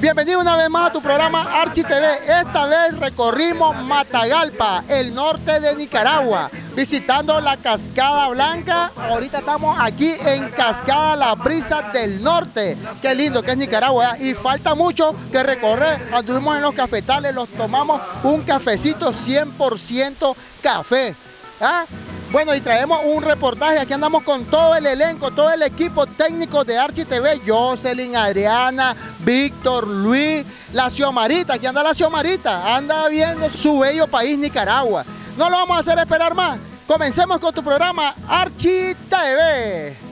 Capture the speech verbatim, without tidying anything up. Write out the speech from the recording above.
Bienvenido una vez más a tu programa Archie T V. Esta vez recorrimos Matagalpa, el norte de Nicaragua, visitando la Cascada Blanca. Ahorita estamos aquí en Cascada La Brisa del Norte. Qué lindo que es Nicaragua, ¿eh? Y falta mucho que recorrer. Anduvimos en los cafetales, los tomamos un cafecito cien por ciento café. ¿Ah? Bueno, y traemos un reportaje. Aquí andamos con todo el elenco, todo el equipo técnico de Archie T V. Jocelyn, Adriana, Víctor, Luis, la Xiomarita. Aquí anda la Xiomarita, anda viendo su bello país Nicaragua. No lo vamos a hacer esperar más. Comencemos con tu programa Archie T V.